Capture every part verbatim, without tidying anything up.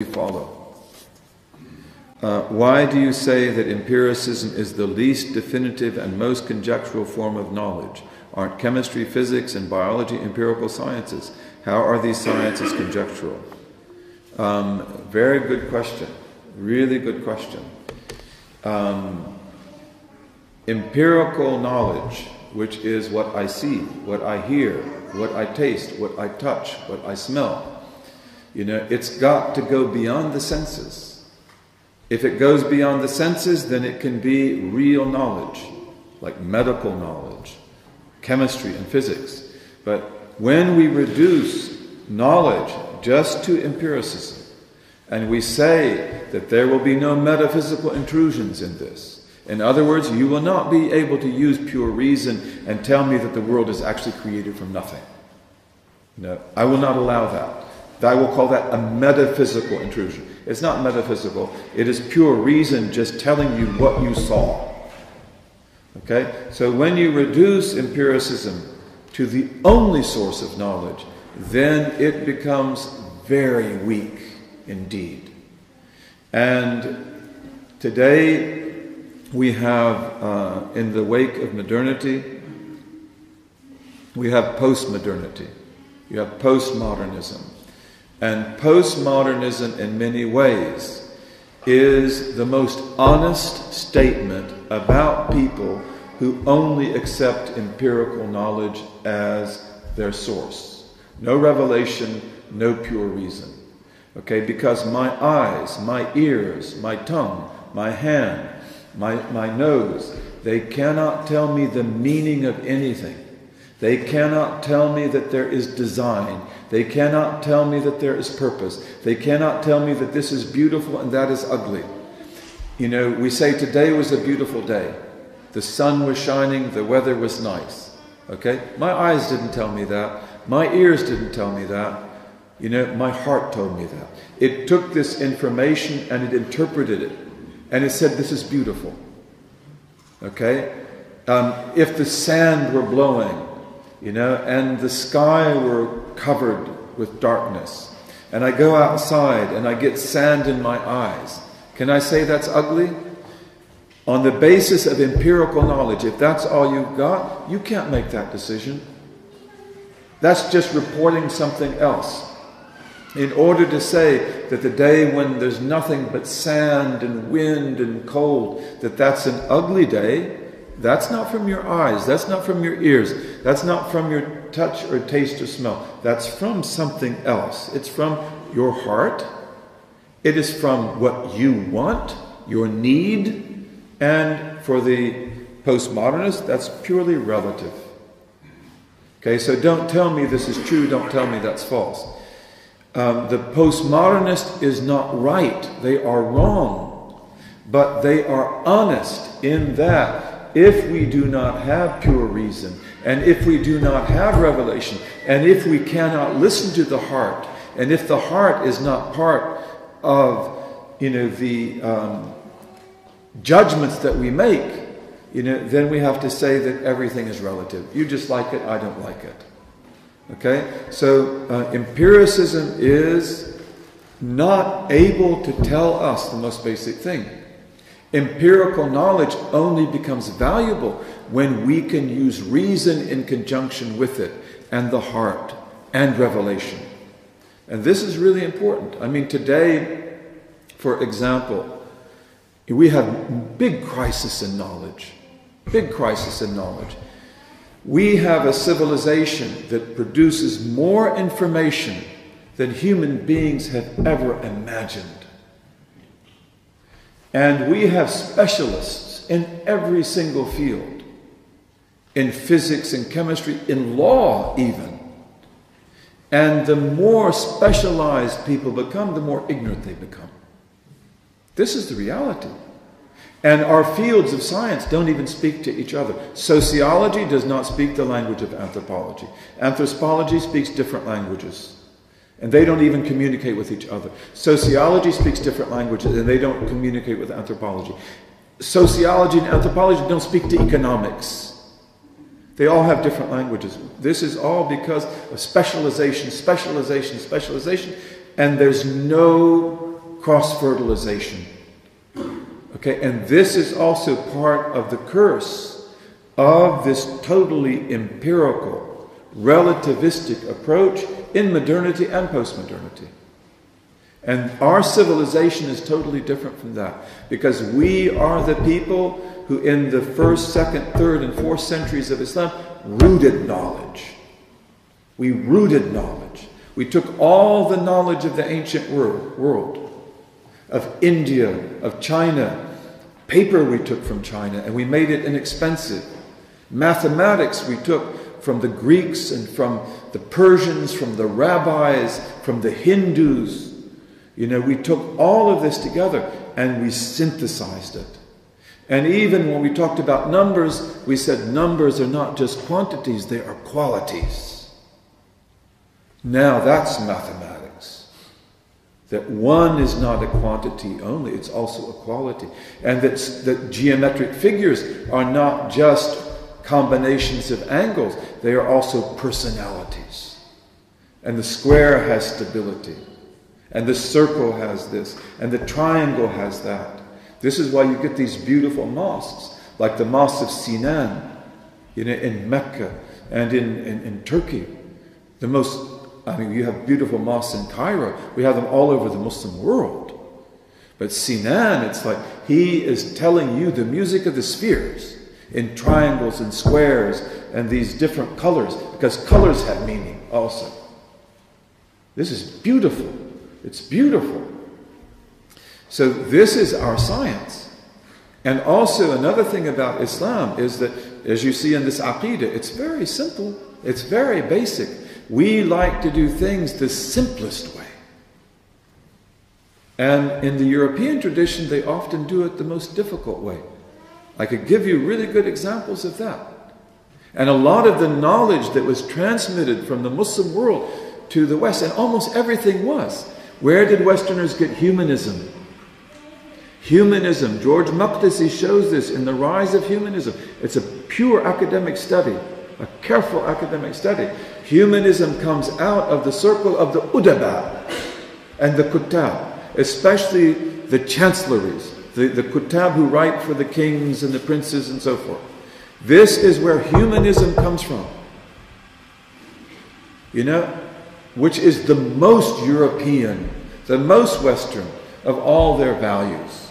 you follow? Uh, why do you say that empiricism is the least definitive and most conjectural form of knowledge? Aren't chemistry, physics, and biology empirical sciences? How are these sciences conjectural? Um, very good question. Really good question. Um, empirical knowledge, which is what I see, what I hear, what I taste, what I touch, what I smell. You know, it's got to go beyond the senses. If it goes beyond the senses, then it can be real knowledge, like medical knowledge, chemistry and physics. But when we reduce knowledge just to empiricism, and we say that there will be no metaphysical intrusions in this. In other words, you will not be able to use pure reason and tell me that the world is actually created from nothing. No, I will not allow that. I will call that a metaphysical intrusion. It's not metaphysical. It is pure reason just telling you what you saw. Okay? So when you reduce empiricism to the only source of knowledge, then it becomes very weak indeed. And today, we have, uh, in the wake of modernity, we have postmodernity. You have postmodernism. And postmodernism, in many ways, is the most honest statement about people who only accept empirical knowledge as their source. No revelation, no pure reason. Okay, because my eyes, my ears, my tongue, my hand, My, my nose, they cannot tell me the meaning of anything. They cannot tell me that there is design. They cannot tell me that there is purpose. They cannot tell me that this is beautiful and that is ugly. You know, we say today was a beautiful day. The sun was shining, the weather was nice. Okay? My eyes didn't tell me that. My ears didn't tell me that. You know, my heart told me that. It took this information and it interpreted it. And it said, this is beautiful. Okay? Um, if the sand were blowing, you know, and the sky were covered with darkness, and I go outside and I get sand in my eyes, can I say that's ugly? On the basis of empirical knowledge, if that's all you've got, you can't make that decision. That's just reporting something else. In order to say that the day when there's nothing but sand and wind and cold, that that's an ugly day, that's not from your eyes, that's not from your ears, that's not from your touch or taste or smell. That's from something else. It's from your heart. It is from what you want, your need. And for the postmodernist, that's purely relative. Okay, so don't tell me this is true, don't tell me that's false. Um, the postmodernist is not right. They are wrong. But they are honest in that if we do not have pure reason, and if we do not have revelation, and if we cannot listen to the heart, and if the heart is not part of, you know, the um, judgments that we make, you know, then we have to say that everything is relative. You just like it, I don't like it. Okay, so uh, empiricism is not able to tell us the most basic thing. Empirical knowledge only becomes valuable when we can use reason in conjunction with it, and the heart, and revelation. And this is really important. I mean, today, for example, we have big crisis in knowledge, big crisis in knowledge. We have a civilization that produces more information than human beings have ever imagined. And we have specialists in every single field, in physics and chemistry, in law even. And the more specialized people become, the more ignorant they become. This is the reality. And our fields of science don't even speak to each other. Sociology does not speak the language of anthropology. Anthropology speaks different languages. And they don't even communicate with each other. Sociology speaks different languages and they don't communicate with anthropology. Sociology and anthropology don't speak to economics. They all have different languages. This is all because of specialization, specialization, specialization. And there's no cross-fertilization. Okay, and this is also part of the curse of this totally empirical, relativistic approach in modernity and post-modernity. And our civilization is totally different from that, because we are the people who in the first, second, third, and fourth centuries of Islam rooted knowledge. We rooted knowledge. We took all the knowledge of the ancient world, world of India, of China, paper we took from China, and we made it inexpensive. Mathematics we took from the Greeks and from the Persians, from the rabbis, from the Hindus. You know, we took all of this together and we synthesized it. And even when we talked about numbers, we said numbers are not just quantities, they are qualities. Now that's mathematics. That one is not a quantity only, it's also a quality. And that's, that geometric figures are not just combinations of angles, they are also personalities. And the square has stability. And the circle has this, and the triangle has that. This is why you get these beautiful mosques, like the Mosque of Sinan, you know, in Mecca and in, in, in Turkey. The most, I mean, you have beautiful mosques in Cairo. We have them all over the Muslim world. But Sinan, it's like he is telling you the music of the spheres in triangles and squares and these different colors, because colors have meaning also. This is beautiful. It's beautiful. So this is our science. And also another thing about Islam is that, as you see in this Aqidah, it's very simple. It's very basic. We like to do things the simplest way. And in the European tradition, they often do it the most difficult way. I could give you really good examples of that. And a lot of the knowledge that was transmitted from the Muslim world to the West, and almost everything was. Where did Westerners get humanism? Humanism. George Makdisi shows this in The Rise of Humanism. It's a pure academic study, a careful academic study. Humanism comes out of the circle of the Udaba and the Kutab, especially the chancelleries, the, the Kutab who write for the kings and the princes and so forth. This is where humanism comes from. You know? Which is the most European, the most Western of all their values.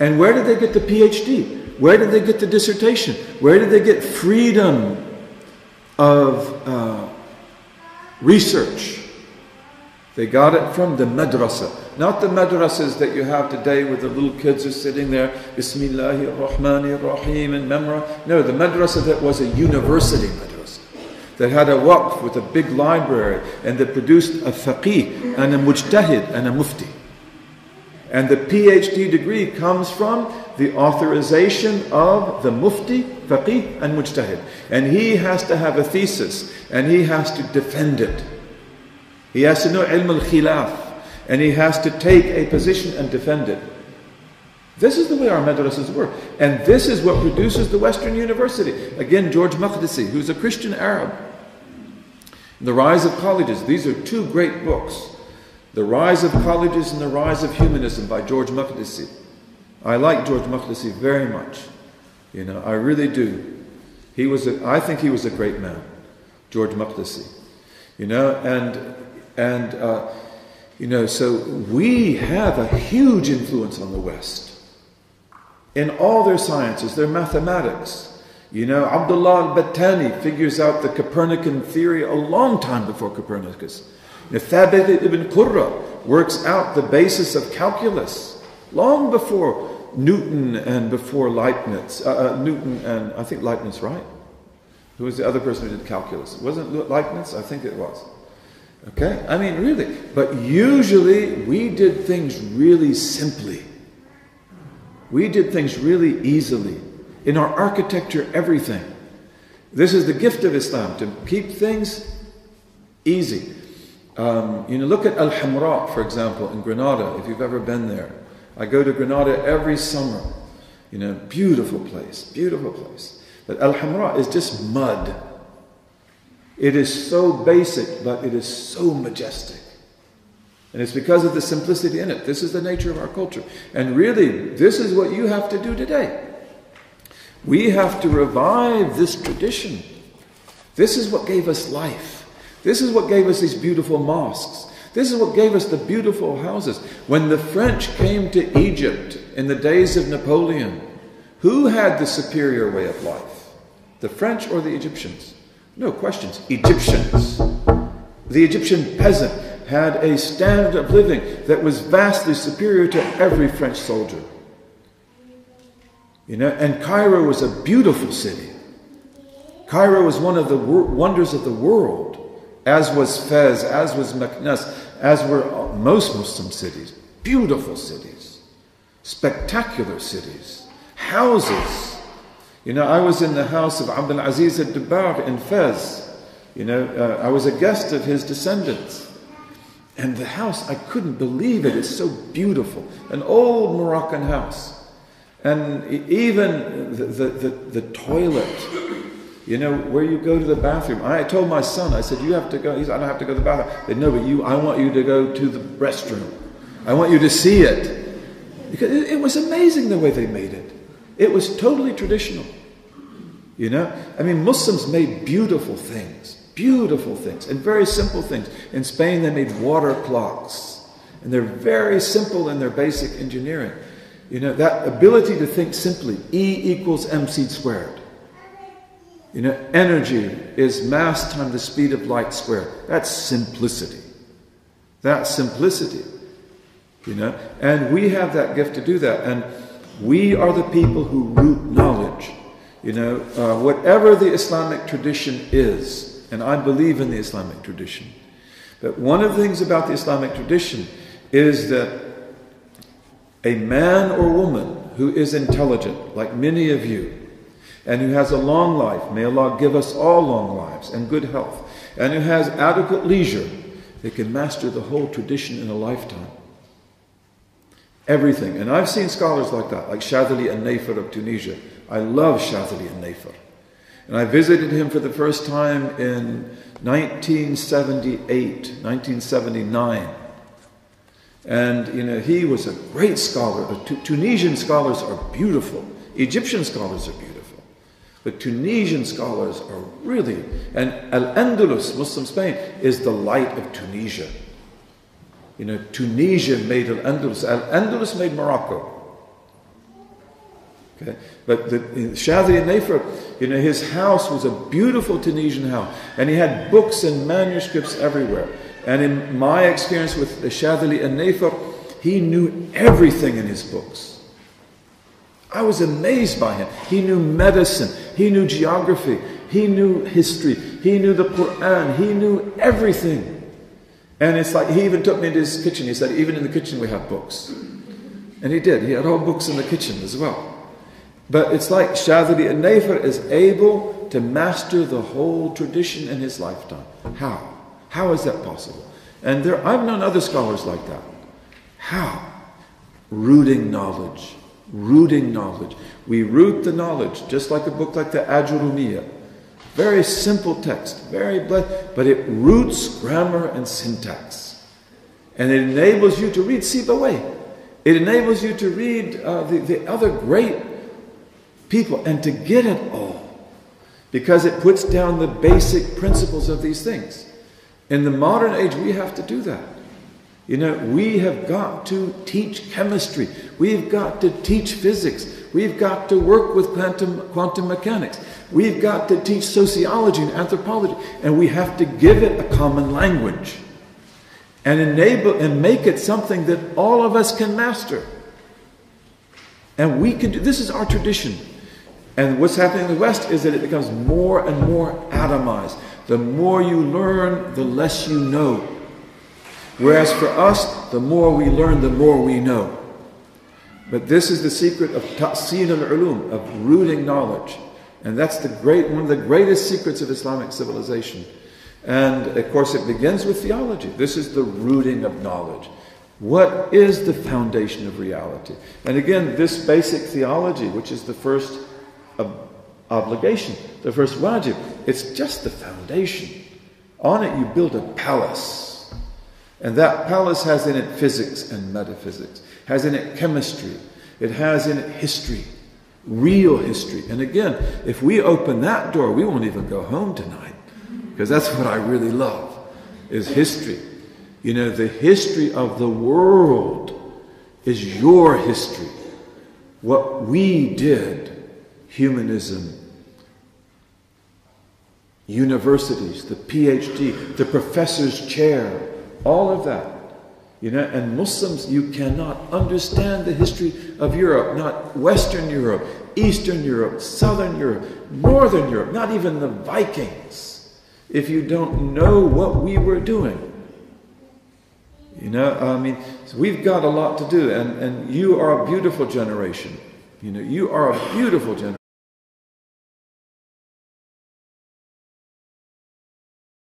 And where did they get the PhD? Where did they get the dissertation? Where did they get freedom of uh, research? They got it from the madrasa, not the madrasas that you have today where the little kids are sitting there, Bismillahir Rahmanir Rahim and Memra. No, the madrasa that was a university madrasa, that had a waqf with a big library, and that produced a faqih and a mujtahid and a mufti. And the PhD degree comes from the authorization of the mufti, faqih, and mujtahid. And he has to have a thesis, and he has to defend it. He has to know ilm al-khilaf, and he has to take a position and defend it. This is the way our madrasas work. And this is what produces the Western university. Again, George Makdisi, who's a Christian Arab. The Rise of Colleges. These are two great books. The Rise of Colleges and The Rise of Humanism by George Makdisi. I like George Makdisi very much. You know, I really do. He was a, I think he was a great man, George Makdisi. You know, and, and uh, you know, so we have a huge influence on the West. In all their sciences, their mathematics. You know, Abdullah al-Battani figures out the Copernican theory a long time before Copernicus. Thabit ibn Qurra works out the basis of calculus long before Newton and before Leibniz. Uh, uh, Newton and I think Leibniz, right? Who was the other person who did calculus? Wasn't it Leibniz? I think it was. Okay? I mean, really. But usually we did things really simply. We did things really easily. In our architecture, everything. This is the gift of Islam, to keep things easy. Um, you know, look at Al-Hamra, for example, in Granada, if you've ever been there. I go to Granada every summer. You know, beautiful place, beautiful place. But Al-Hamra is just mud. It is so basic, but it is so majestic. And it's because of the simplicity in it. This is the nature of our culture. And really, this is what you have to do today. We have to revive this tradition. This is what gave us life. This is what gave us these beautiful mosques. This is what gave us the beautiful houses. When the French came to Egypt in the days of Napoleon, who had the superior way of life? The French or the Egyptians? No questions. Egyptians. The Egyptian peasant had a standard of living that was vastly superior to every French soldier. You know, and Cairo was a beautiful city. Cairo was one of the wonders of the world, as was Fez, as was Meknes, as were most Muslim cities. Beautiful cities, spectacular cities, houses. You know, I was in the house of Abdul Aziz al-Dubaab in Fez. You know, uh, I was a guest of his descendants. And the house, I couldn't believe it. It's so beautiful. An old Moroccan house. And even the, the, the, the toilet. You know, where you go to the bathroom. I told my son, I said, you have to go. He said, I don't have to go to the bathroom. I said, no, but you, I want you to go to the restroom. I want you to see it. Because it, it was amazing the way they made it. It was totally traditional. You know? I mean, Muslims made beautiful things. Beautiful things. And very simple things. In Spain, they made water clocks. And they're very simple in their basic engineering. You know, that ability to think simply. E equals mc squared. You know, energy is mass times the speed of light squared. That's simplicity. That's simplicity. You know, and we have that gift to do that. And we are the people who root knowledge. You know, uh, whatever the Islamic tradition is, and I believe in the Islamic tradition, but one of the things about the Islamic tradition is that a man or woman who is intelligent, like many of you, and who has a long life, may Allah give us all long lives and good health, and who has adequate leisure, they can master the whole tradition in a lifetime. Everything. And I've seen scholars like that, like Shadhili al-Nayfar of Tunisia. I love Shadhili al-Nayfar. And I visited him for the first time in nineteen seventy-eight, nineteen seventy-nine. And, you know, he was a great scholar. Tunisian scholars are beautiful. Egyptian scholars are beautiful. But Tunisian scholars are really, and Al-Andalus, Muslim Spain, is the light of Tunisia. You know, Tunisia made Al-Andalus. Al-Andalus made Morocco. Okay? But the, Shadhili al-Nayfar, you know, his house was a beautiful Tunisian house. And he had books and manuscripts everywhere. And in my experience with Shadhili al-Nayfar, he knew everything in his books. I was amazed by him. He knew medicine. He knew geography. He knew history. He knew the Quran. He knew everything. And it's like, he even took me to his kitchen. He said, even in the kitchen we have books. And he did. He had all books in the kitchen as well. But it's like Shadhili al-Nayfar is able to master the whole tradition in his lifetime. How? How is that possible? And there, I've known other scholars like that. How? Rooting knowledge. Rooting knowledge. We root the knowledge, just like a book like the Ajrumiya. Very simple text, very blessed, but it roots grammar and syntax. And it enables you to read Sibawayh. It enables you to read uh, the, the other great people and to get it all. Because it puts down the basic principles of these things. In the modern age, we have to do that. You know, we have got to teach chemistry. We've got to teach physics. We've got to work with quantum, quantum mechanics. We've got to teach sociology and anthropology. And we have to give it a common language and enable and make it something that all of us can master. And we can do, this is our tradition. And what's happening in the West is that it becomes more and more atomized. The more you learn, the less you know. Whereas for us, the more we learn, the more we know. But this is the secret of taqseem al-uloom, of rooting knowledge. And that's the great, one of the greatest secrets of Islamic civilization. And of course it begins with theology. This is the rooting of knowledge. What is the foundation of reality? And again, this basic theology, which is the first ob obligation, the first wajib, it's just the foundation. On it you build a palace. And that palace has in it physics and metaphysics, has in it chemistry, it has in it history, real history. And again, if we open that door, we won't even go home tonight, because that's what I really love, is history. You know, the history of the world is your history. What we did, humanism, universities, the PhD, the professor's chair, all of that. You know, and Muslims, you cannot understand the history of Europe, not Western Europe, Eastern Europe, Southern Europe, Northern Europe, not even the Vikings, if you don't know what we were doing. You know, I mean, so we've got a lot to do, and, and you are a beautiful generation. You know, you are a beautiful generation.